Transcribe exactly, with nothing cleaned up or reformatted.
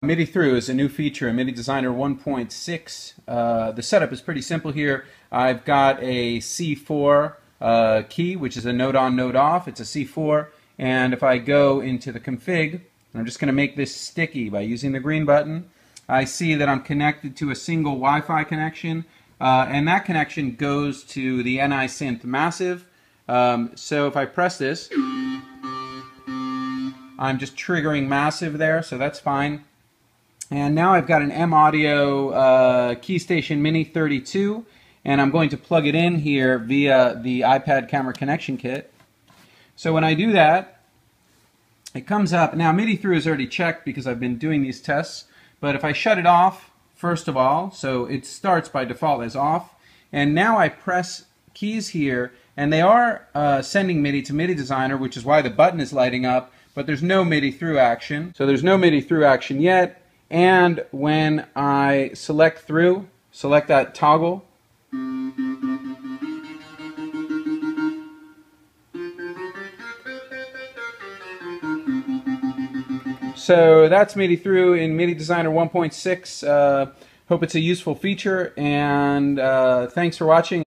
MIDI Through is a new feature in MIDI Designer one point six. Uh, the setup is pretty simple here. I've got a C four uh, key, which is a node on, node off. It's a C four, and if I go into the config, I'm just going to make this sticky by using the green button. I see that I'm connected to a single Wi-Fi connection, uh, and that connection goes to the N I Synth Massive. Um, so if I press this, I'm just triggering Massive there, so that's fine. And now I've got an M-Audio uh, KeyStation Mini thirty-two, and I'm going to plug it in here via the iPad Camera Connection Kit. So when I do that, it comes up. Now MIDI Through is already checked because I've been doing these tests, but if I shut it off, first of all, so it starts by default as off, and now I press keys here, and they are uh, sending MIDI to MIDI Designer, which is why the button is lighting up, but there's no MIDI Through action. So there's no MIDI Through action yet. And when I select through, select that toggle, so that's MIDI Through in MIDI Designer one point six. Uh, hope it's a useful feature, and uh, thanks for watching.